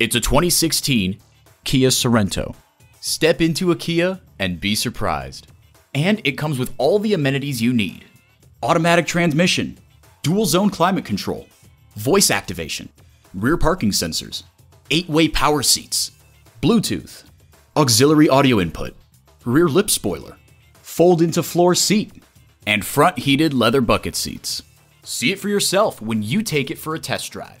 It's a 2016 Kia Sorento. Step into a Kia and be surprised. And it comes with all the amenities you need. Automatic transmission, dual zone climate control, voice activation, rear parking sensors, 8-way power seats, Bluetooth, auxiliary audio input, rear lip spoiler, fold into floor seat, and front heated leather bucket seats. See it for yourself when you take it for a test drive.